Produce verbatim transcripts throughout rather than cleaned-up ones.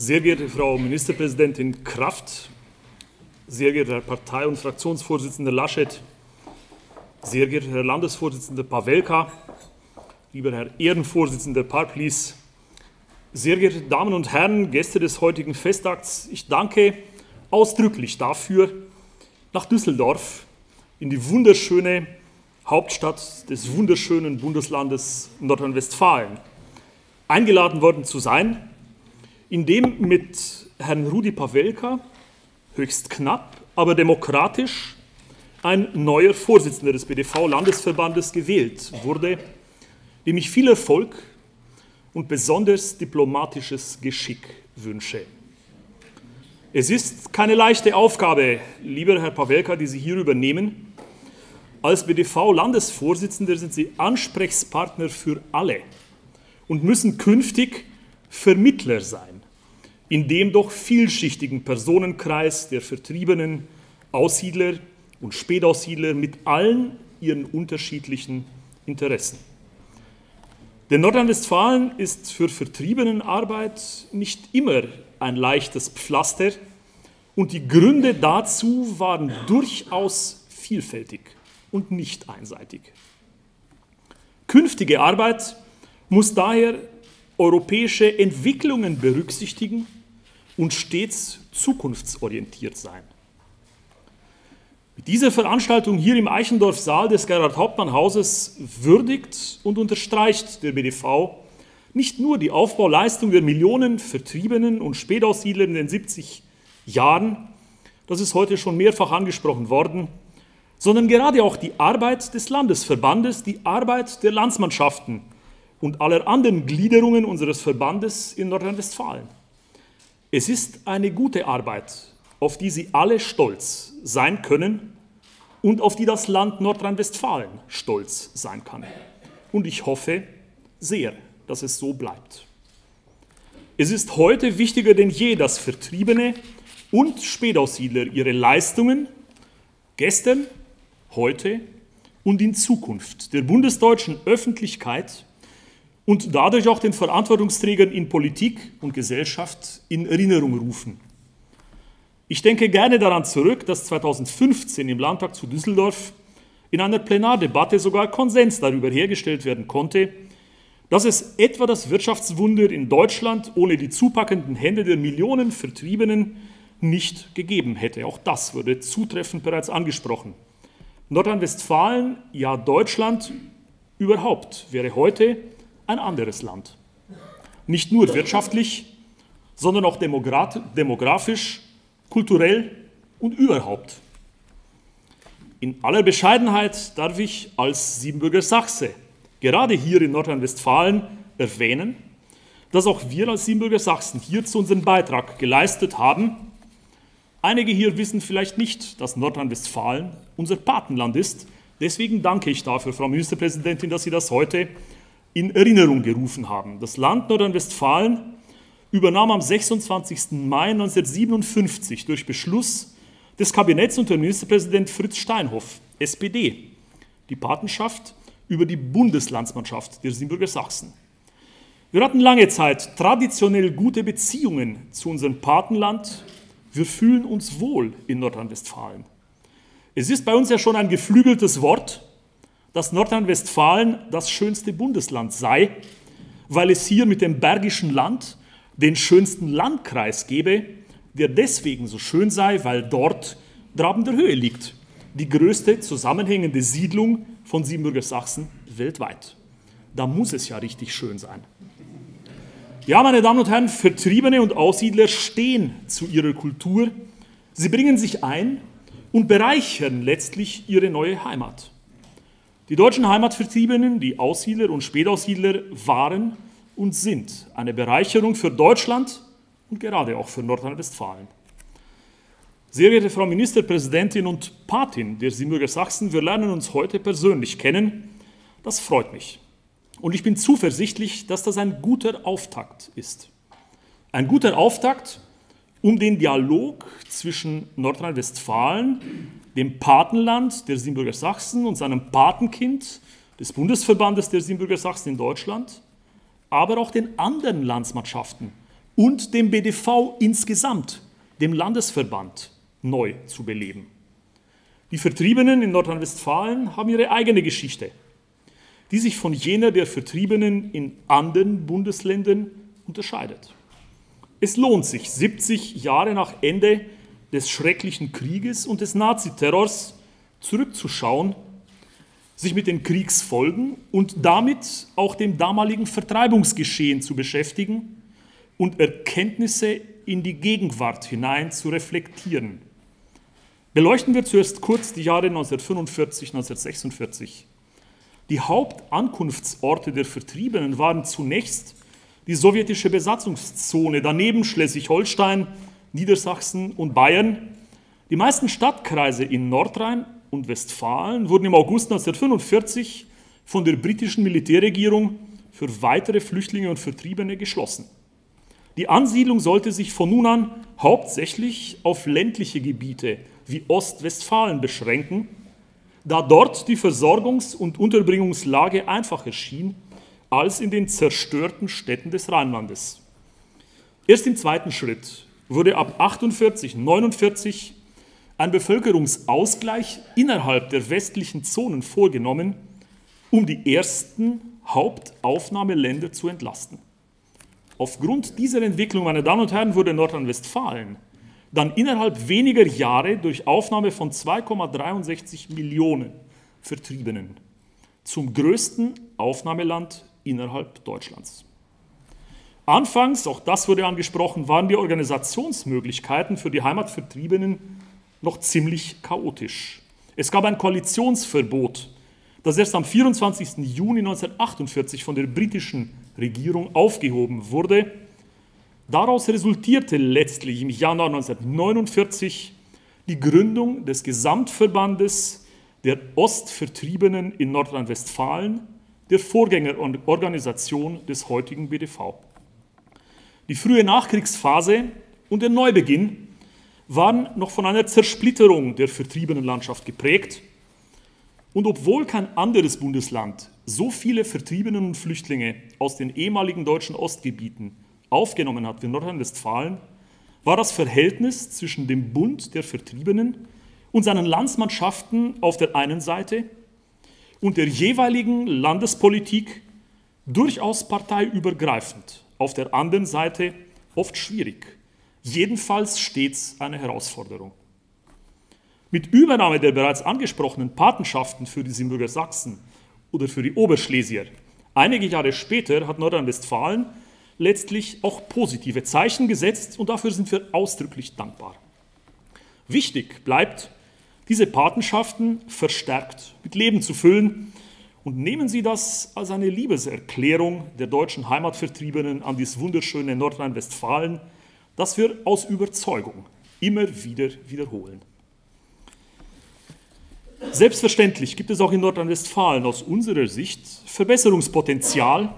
Sehr geehrte Frau Ministerpräsidentin Kraft, sehr geehrter Herr Partei- und Fraktionsvorsitzender Laschet, sehr geehrter Herr Landesvorsitzender Pawelka, lieber Herr Ehrenvorsitzender Parklis, sehr geehrte Damen und Herren, Gäste des heutigen Festtags, ich danke ausdrücklich dafür, nach Düsseldorf, in die wunderschöne Hauptstadt des wunderschönen Bundeslandes Nordrhein-Westfalen eingeladen worden zu sein, in dem mit Herrn Rudi Pawelka höchst knapp, aber demokratisch ein neuer Vorsitzender des B D V-Landesverbandes gewählt wurde, dem ich viel Erfolg und besonders diplomatisches Geschick wünsche. Es ist keine leichte Aufgabe, lieber Herr Pawelka, die Sie hier übernehmen. Als B D V-Landesvorsitzender sind Sie Ansprechpartner für alle und müssen künftig Vermittler sein, in dem doch vielschichtigen Personenkreis der Vertriebenen, Aussiedler und Spätaussiedler mit allen ihren unterschiedlichen Interessen. Denn Nordrhein-Westfalen ist für Vertriebenenarbeit nicht immer ein leichtes Pflaster und die Gründe dazu waren durchaus vielfältig und nicht einseitig. Künftige Arbeit muss daher europäische Entwicklungen berücksichtigen und stets zukunftsorientiert sein. Mit dieser Veranstaltung hier im Eichendorffsaal des Gerhard-Hauptmann-Hauses würdigt und unterstreicht der B D V nicht nur die Aufbauleistung der Millionen Vertriebenen und Spätaussiedler in den siebzig Jahren, das ist heute schon mehrfach angesprochen worden, sondern gerade auch die Arbeit des Landesverbandes, die Arbeit der Landsmannschaften und aller anderen Gliederungen unseres Verbandes in Nordrhein-Westfalen. Es ist eine gute Arbeit, auf die Sie alle stolz sein können und auf die das Land Nordrhein-Westfalen stolz sein kann. Und ich hoffe sehr, dass es so bleibt. Es ist heute wichtiger denn je, dass Vertriebene und Spätaussiedler ihre Leistungen gestern, heute und in Zukunft der bundesdeutschen Öffentlichkeit und dadurch auch den Verantwortungsträgern in Politik und Gesellschaft in Erinnerung rufen. Ich denke gerne daran zurück, dass zweitausendfünfzehn im Landtag zu Düsseldorf in einer Plenardebatte sogar Konsens darüber hergestellt werden konnte, dass es etwa das Wirtschaftswunder in Deutschland ohne die zupackenden Hände der Millionen Vertriebenen nicht gegeben hätte. Auch das wurde zutreffend bereits angesprochen. Nordrhein-Westfalen, ja Deutschland überhaupt, wäre heute ein anderes Land. Nicht nur wirtschaftlich, sondern auch demografisch, kulturell und überhaupt. In aller Bescheidenheit darf ich als Siebenbürger Sachse gerade hier in Nordrhein-Westfalen erwähnen, dass auch wir als Siebenbürger Sachsen hierzu unseren Beitrag geleistet haben. Einige hier wissen vielleicht nicht, dass Nordrhein-Westfalen unser Patenland ist. Deswegen danke ich dafür, Frau Ministerpräsidentin, dass Sie das heute in Erinnerung gerufen haben. Das Land Nordrhein-Westfalen übernahm am sechsundzwanzigsten Mai neunzehnhundertsiebenundfünfzig durch Beschluss des Kabinetts unter Ministerpräsident Fritz Steinhoff, S P D, die Patenschaft über die Bundeslandsmannschaft der Siebenbürger Sachsen. Wir hatten lange Zeit traditionell gute Beziehungen zu unserem Patenland. Wir fühlen uns wohl in Nordrhein-Westfalen. Es ist bei uns ja schon ein geflügeltes Wort, dass Nordrhein-Westfalen das schönste Bundesland sei, weil es hier mit dem Bergischen Land den schönsten Landkreis gebe, der deswegen so schön sei, weil dort Draben der Höhe liegt, die größte zusammenhängende Siedlung von Siebenbürger Sachsen weltweit. Da muss es ja richtig schön sein. Ja, meine Damen und Herren, Vertriebene und Aussiedler stehen zu ihrer Kultur. Sie bringen sich ein und bereichern letztlich ihre neue Heimat. Die deutschen Heimatvertriebenen, die Aussiedler und Spätaussiedler waren und sind eine Bereicherung für Deutschland und gerade auch für Nordrhein-Westfalen. Sehr geehrte Frau Ministerpräsidentin und Patin der Siebenbürger Sachsen, wir lernen uns heute persönlich kennen. Das freut mich. Und ich bin zuversichtlich, dass das ein guter Auftakt ist. Ein guter Auftakt, um den Dialog zwischen Nordrhein-Westfalen, dem Patenland der Siebenbürger Sachsen und seinem Patenkind des Bundesverbandes der Siebenbürger Sachsen in Deutschland, aber auch den anderen Landsmannschaften und dem B D V insgesamt, dem Landesverband, neu zu beleben. Die Vertriebenen in Nordrhein-Westfalen haben ihre eigene Geschichte, die sich von jener der Vertriebenen in anderen Bundesländern unterscheidet. Es lohnt sich, siebzig Jahre nach Ende des schrecklichen Krieges und des Naziterrors zurückzuschauen, sich mit den Kriegsfolgen und damit auch dem damaligen Vertreibungsgeschehen zu beschäftigen und Erkenntnisse in die Gegenwart hinein zu reflektieren. Beleuchten wir zuerst kurz die Jahre neunzehnhundertfünfundvierzig, neunzehnhundertsechsundvierzig. Die Hauptankunftsorte der Vertriebenen waren zunächst die sowjetische Besatzungszone, daneben Schleswig-Holstein, Niedersachsen und Bayern. Die meisten Stadtkreise in Nordrhein und Westfalen wurden im August neunzehnhundertfünfundvierzig von der britischen Militärregierung für weitere Flüchtlinge und Vertriebene geschlossen. Die Ansiedlung sollte sich von nun an hauptsächlich auf ländliche Gebiete wie Ostwestfalen beschränken, da dort die Versorgungs- und Unterbringungslage einfacher schien als in den zerstörten Städten des Rheinlandes. Erst im zweiten Schritt wurde ab achtundvierzig, neunundvierzig ein Bevölkerungsausgleich innerhalb der westlichen Zonen vorgenommen, um die ersten Hauptaufnahmeländer zu entlasten. Aufgrund dieser Entwicklung, meine Damen und Herren, wurde Nordrhein-Westfalen dann innerhalb weniger Jahre durch Aufnahme von zwei Komma dreiundsechzig Millionen Vertriebenen zum größten Aufnahmeland innerhalb Deutschlands. Anfangs, auch das wurde angesprochen, waren die Organisationsmöglichkeiten für die Heimatvertriebenen noch ziemlich chaotisch. Es gab ein Koalitionsverbot, das erst am vierundzwanzigsten Juni neunzehnhundertachtundvierzig von der britischen Regierung aufgehoben wurde. Daraus resultierte letztlich im Januar neunzehnhundertneunundvierzig die Gründung des Gesamtverbandes der Ostvertriebenen in Nordrhein-Westfalen, der Vorgängerorganisation des heutigen B D V. Die frühe Nachkriegsphase und der Neubeginn waren noch von einer Zersplitterung der Vertriebenenlandschaft geprägt. Und obwohl kein anderes Bundesland so viele Vertriebene und Flüchtlinge aus den ehemaligen deutschen Ostgebieten aufgenommen hat wie Nordrhein-Westfalen, war das Verhältnis zwischen dem Bund der Vertriebenen und seinen Landsmannschaften auf der einen Seite und der jeweiligen Landespolitik durchaus parteiübergreifend auf der anderen Seite oft schwierig, jedenfalls stets eine Herausforderung. Mit Übernahme der bereits angesprochenen Patenschaften für die Siebenbürger Sachsen oder für die Oberschlesier einige Jahre später hat Nordrhein-Westfalen letztlich auch positive Zeichen gesetzt und dafür sind wir ausdrücklich dankbar. Wichtig bleibt, diese Patenschaften verstärkt mit Leben zu füllen und nehmen Sie das als eine Liebeserklärung der deutschen Heimatvertriebenen an dieses wunderschöne Nordrhein-Westfalen, das wir aus Überzeugung immer wieder wiederholen. Selbstverständlich gibt es auch in Nordrhein-Westfalen aus unserer Sicht Verbesserungspotenzial.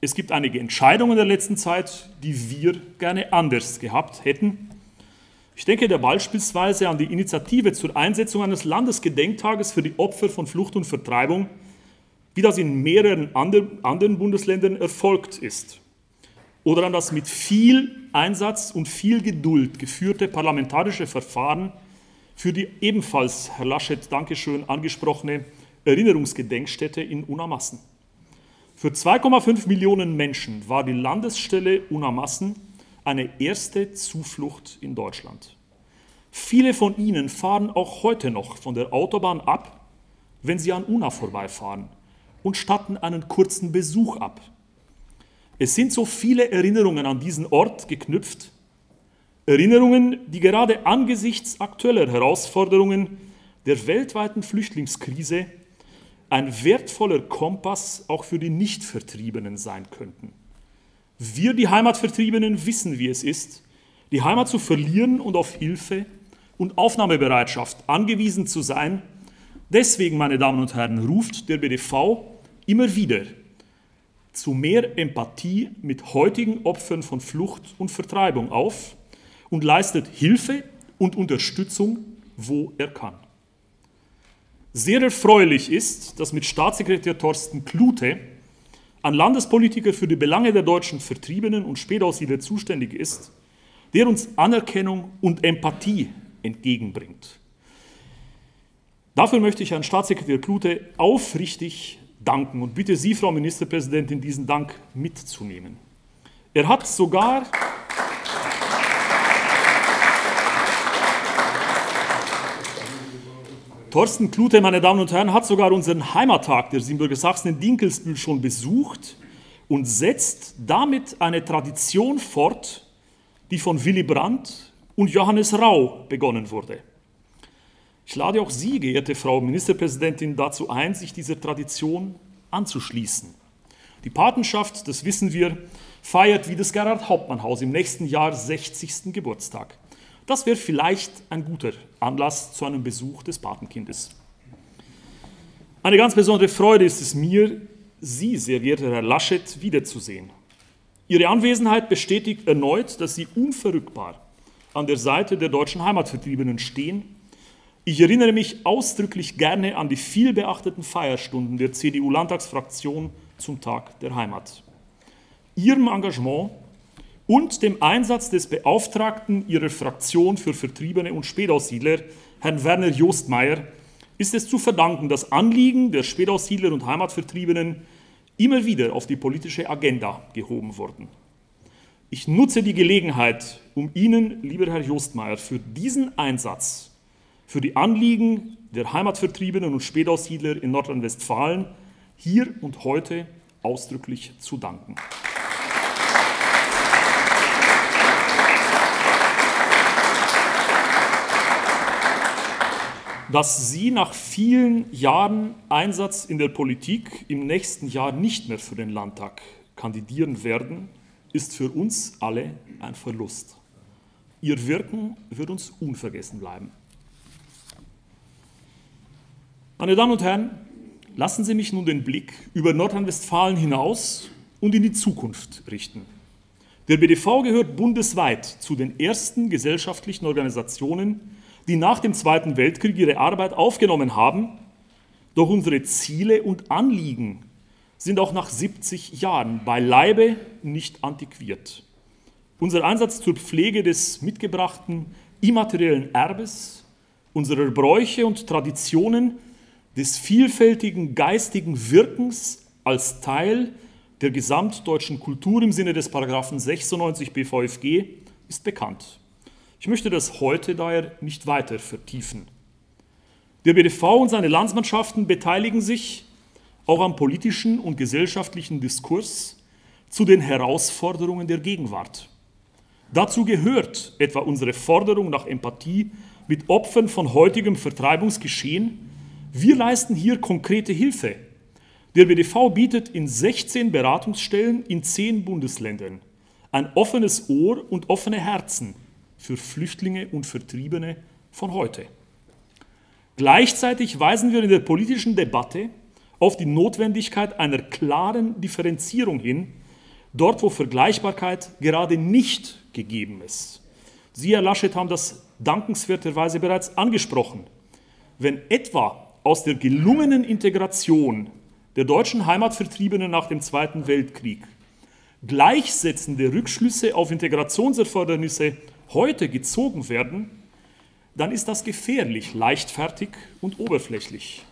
Es gibt einige Entscheidungen der letzten Zeit, die wir gerne anders gehabt hätten. Ich denke da beispielsweise an die Initiative zur Einsetzung eines Landesgedenktages für die Opfer von Flucht und Vertreibung, wie das in mehreren anderen Bundesländern erfolgt ist. Oder an das mit viel Einsatz und viel Geduld geführte parlamentarische Verfahren für die ebenfalls, Herr Laschet, Dankeschön, angesprochene Erinnerungsgedenkstätte in Unna-Massen. Für zwei Komma fünf Millionen Menschen war die Landesstelle Unna-Massen eine erste Zuflucht in Deutschland. Viele von ihnen fahren auch heute noch von der Autobahn ab, wenn sie an Unna vorbeifahren, und statten einen kurzen Besuch ab. Es sind so viele Erinnerungen an diesen Ort geknüpft, Erinnerungen, die gerade angesichts aktueller Herausforderungen der weltweiten Flüchtlingskrise ein wertvoller Kompass auch für die Nichtvertriebenen sein könnten. Wir, die Heimatvertriebenen, wissen, wie es ist, die Heimat zu verlieren und auf Hilfe und Aufnahmebereitschaft angewiesen zu sein. Deswegen, meine Damen und Herren, ruft der B D V immer wieder zu mehr Empathie mit heutigen Opfern von Flucht und Vertreibung auf und leistet Hilfe und Unterstützung, wo er kann. Sehr erfreulich ist, dass mit Staatssekretär Thorsten Klute an Landespolitiker für die Belange der deutschen Vertriebenen und Spätaussiedler zuständig ist, der uns Anerkennung und Empathie entgegenbringt. Dafür möchte ich Herrn Staatssekretär Klute aufrichtig danken und bitte Sie, Frau Ministerpräsidentin, diesen Dank mitzunehmen. Er hat sogar, Thorsten Klute, meine Damen und Herren, hat sogar unseren Heimattag der Siebenbürger Sachsen in Dinkelsbühl schon besucht und setzt damit eine Tradition fort, die von Willy Brandt und Johannes Rau begonnen wurde. Ich lade auch Sie, geehrte Frau Ministerpräsidentin, dazu ein, sich dieser Tradition anzuschließen. Die Patenschaft, das wissen wir, feiert wie das Gerhard-Hauptmann-Haus im nächsten Jahr sechzigsten Geburtstag. Das wäre vielleicht ein guter Anlass zu einem Besuch des Patenkindes. Eine ganz besondere Freude ist es mir, Sie, sehr geehrter Herr Laschet, wiederzusehen. Ihre Anwesenheit bestätigt erneut, dass Sie unverrückbar an der Seite der deutschen Heimatvertriebenen stehen. Ich erinnere mich ausdrücklich gerne an die vielbeachteten Feierstunden der C D U-Landtagsfraktion zum Tag der Heimat. Ihrem Engagement und dem Einsatz des Beauftragten Ihrer Fraktion für Vertriebene und Spätaussiedler, Herrn Werner Jostmeier, ist es zu verdanken, dass Anliegen der Spätaussiedler und Heimatvertriebenen immer wieder auf die politische Agenda gehoben wurden. Ich nutze die Gelegenheit, um Ihnen, lieber Herr Jostmeier, für diesen Einsatz, für die Anliegen der Heimatvertriebenen und Spätaussiedler in Nordrhein-Westfalen hier und heute ausdrücklich zu danken. Dass Sie nach vielen Jahren Einsatz in der Politik im nächsten Jahr nicht mehr für den Landtag kandidieren werden, ist für uns alle ein Verlust. Ihr Wirken wird uns unvergessen bleiben. Meine Damen und Herren, lassen Sie mich nun den Blick über Nordrhein-Westfalen hinaus und in die Zukunft richten. Der B D V gehört bundesweit zu den ersten gesellschaftlichen Organisationen, die nach dem Zweiten Weltkrieg ihre Arbeit aufgenommen haben, doch unsere Ziele und Anliegen sind auch nach siebzig Jahren beileibe nicht antiquiert. Unser Einsatz zur Pflege des mitgebrachten immateriellen Erbes, unserer Bräuche und Traditionen, des vielfältigen geistigen Wirkens als Teil der gesamtdeutschen Kultur im Sinne des Paragraphen sechsundneunzig B V F G ist bekannt. Ich möchte das heute daher nicht weiter vertiefen. Der B D V und seine Landsmannschaften beteiligen sich auch am politischen und gesellschaftlichen Diskurs zu den Herausforderungen der Gegenwart. Dazu gehört etwa unsere Forderung nach Empathie mit Opfern von heutigem Vertreibungsgeschehen. Wir leisten hier konkrete Hilfe. Der B D V bietet in sechzehn Beratungsstellen in zehn Bundesländern ein offenes Ohr und offene Herzen für Flüchtlinge und Vertriebene von heute. Gleichzeitig weisen wir in der politischen Debatte auf die Notwendigkeit einer klaren Differenzierung hin, dort wo Vergleichbarkeit gerade nicht gegeben ist. Sie, Herr Laschet, haben das dankenswerterweise bereits angesprochen. Wenn etwa aus der gelungenen Integration der deutschen Heimatvertriebenen nach dem Zweiten Weltkrieg gleichsetzende Rückschlüsse auf Integrationserfordernisse heute gezogen werden, dann ist das gefährlich, leichtfertig und oberflächlich.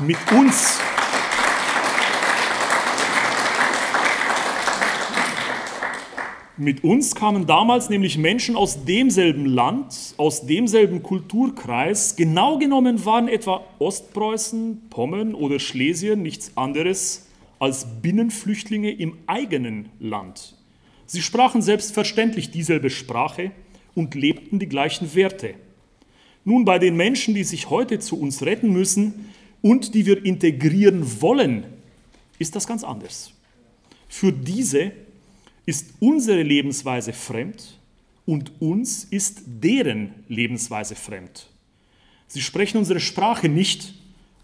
Mit uns, mit uns kamen damals nämlich Menschen aus demselben Land, aus demselben Kulturkreis. Genau genommen waren etwa Ostpreußen, Pommern oder Schlesien nichts anderes als Binnenflüchtlinge im eigenen Land. Sie sprachen selbstverständlich dieselbe Sprache und lebten die gleichen Werte. Nun, bei den Menschen, die sich heute zu uns retten müssen und die wir integrieren wollen, ist das ganz anders. Für diese ist unsere Lebensweise fremd und uns ist deren Lebensweise fremd. Sie sprechen unsere Sprache nicht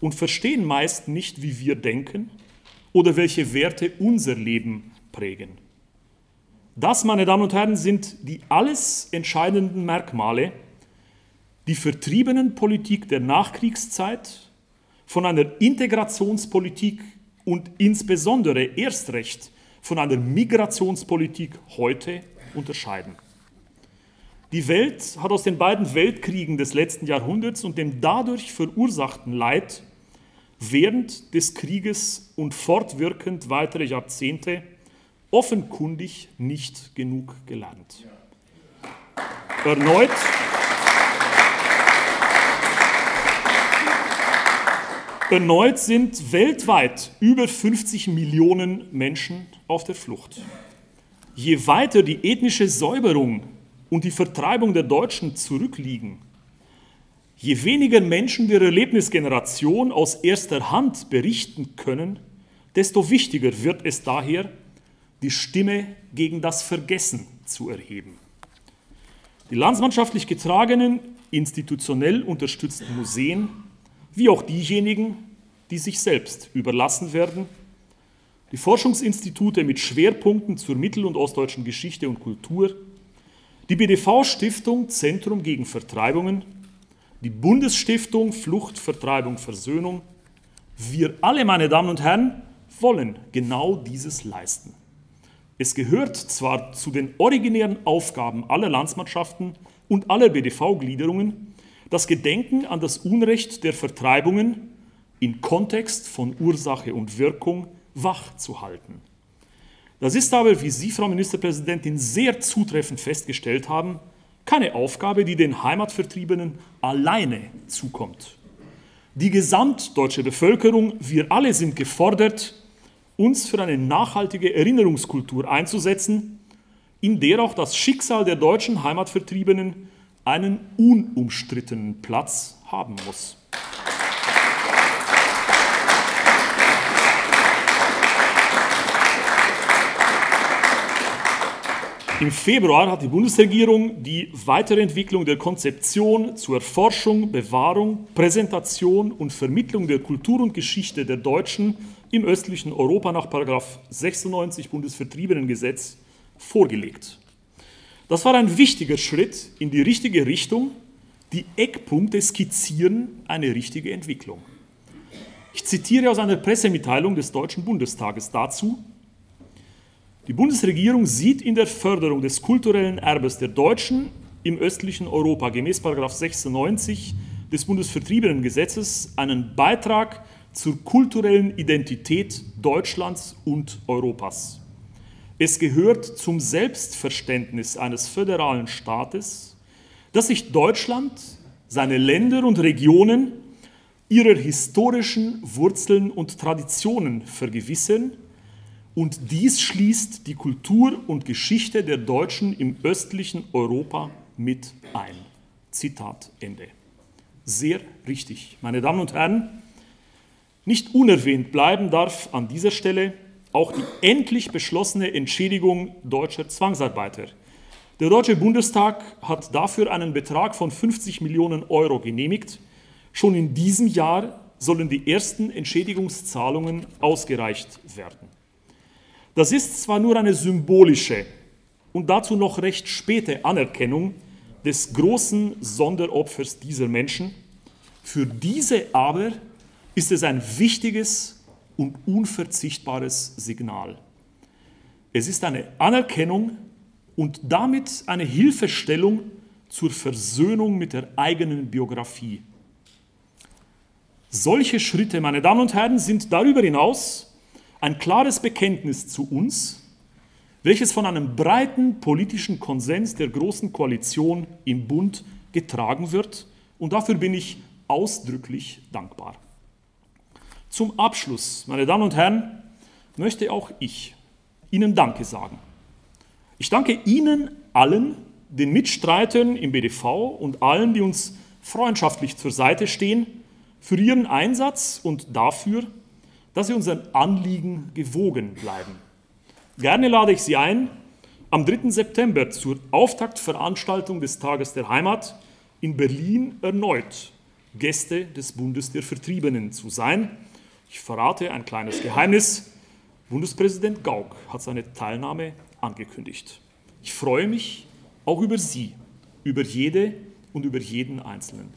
und verstehen meist nicht, wie wir denken oder welche Werte unser Leben prägen. Das, meine Damen und Herren, sind die alles entscheidenden Merkmale, die Vertriebenenpolitik der Nachkriegszeit von einer Integrationspolitik und insbesondere erst recht von einer Migrationspolitik heute unterscheiden. Die Welt hat aus den beiden Weltkriegen des letzten Jahrhunderts und dem dadurch verursachten Leid während des Krieges und fortwirkend weitere Jahrzehnte offenkundig nicht genug gelernt. Erneut, erneut sind weltweit über fünfzig Millionen Menschen auf der Flucht. Je weiter die ethnische Säuberung und die Vertreibung der Deutschen zurückliegen, je weniger Menschen der Erlebnisgeneration aus erster Hand berichten können, desto wichtiger wird es daher, die Stimme gegen das Vergessen zu erheben. Die landsmannschaftlich getragenen, institutionell unterstützten Museen, wie auch diejenigen, die sich selbst überlassen werden, die Forschungsinstitute mit Schwerpunkten zur mittel- und ostdeutschen Geschichte und Kultur, die B D V-Stiftung Zentrum gegen Vertreibungen, die Bundesstiftung Flucht, Vertreibung, Versöhnung. Wir alle, meine Damen und Herren, wollen genau dieses leisten. Es gehört zwar zu den originären Aufgaben aller Landsmannschaften und aller B D V-Gliederungen, das Gedenken an das Unrecht der Vertreibungen in Kontext von Ursache und Wirkung wach zu halten. Das ist aber, wie Sie, Frau Ministerpräsidentin, sehr zutreffend festgestellt haben, keine Aufgabe, die den Heimatvertriebenen alleine zukommt. Die gesamtdeutsche Bevölkerung, wir alle sind gefordert, uns für eine nachhaltige Erinnerungskultur einzusetzen, in der auch das Schicksal der deutschen Heimatvertriebenen einen unumstrittenen Platz haben muss. Im Februar hat die Bundesregierung die Weiterentwicklung der Konzeption zur Forschung, Bewahrung, Präsentation und Vermittlung der Kultur und Geschichte der Deutschen im östlichen Europa nach Paragraph sechsundneunzig Bundesvertriebenengesetz vorgelegt. Das war ein wichtiger Schritt in die richtige Richtung. Die Eckpunkte skizzieren eine richtige Entwicklung. Ich zitiere aus einer Pressemitteilung des Deutschen Bundestages dazu: Die Bundesregierung sieht in der Förderung des kulturellen Erbes der Deutschen im östlichen Europa gemäß Paragraph sechsundneunzig des Bundesvertriebenengesetzes einen Beitrag zur kulturellen Identität Deutschlands und Europas. Es gehört zum Selbstverständnis eines föderalen Staates, dass sich Deutschland, seine Länder und Regionen ihrer historischen Wurzeln und Traditionen vergewissern, und dies schließt die Kultur und Geschichte der Deutschen im östlichen Europa mit ein. Zitat Ende. Sehr richtig. Meine Damen und Herren, nicht unerwähnt bleiben darf an dieser Stelle auch die endlich beschlossene Entschädigung deutscher Zwangsarbeiter. Der Deutsche Bundestag hat dafür einen Betrag von fünfzig Millionen Euro genehmigt. Schon in diesem Jahr sollen die ersten Entschädigungszahlungen ausgereicht werden. Das ist zwar nur eine symbolische und dazu noch recht späte Anerkennung des großen Sonderopfers dieser Menschen, für diese aber ist es ein wichtiges und unverzichtbares Signal. Es ist eine Anerkennung und damit eine Hilfestellung zur Versöhnung mit der eigenen Biografie. Solche Schritte, meine Damen und Herren, sind darüber hinaus ein klares Bekenntnis zu uns, welches von einem breiten politischen Konsens der Großen Koalition im Bund getragen wird. Und dafür bin ich ausdrücklich dankbar. Zum Abschluss, meine Damen und Herren, möchte auch ich Ihnen Danke sagen. Ich danke Ihnen allen, den Mitstreitern im B D V und allen, die uns freundschaftlich zur Seite stehen, für Ihren Einsatz und dafür, dass Sie unseren Anliegen gewogen bleiben. Gerne lade ich Sie ein, am dritten September zur Auftaktveranstaltung des Tages der Heimat in Berlin erneut Gäste des Bundes der Vertriebenen zu sein. Ich verrate ein kleines Geheimnis: Bundespräsident Gauck hat seine Teilnahme angekündigt. Ich freue mich auch über Sie, über jede und über jeden Einzelnen.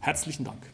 Herzlichen Dank.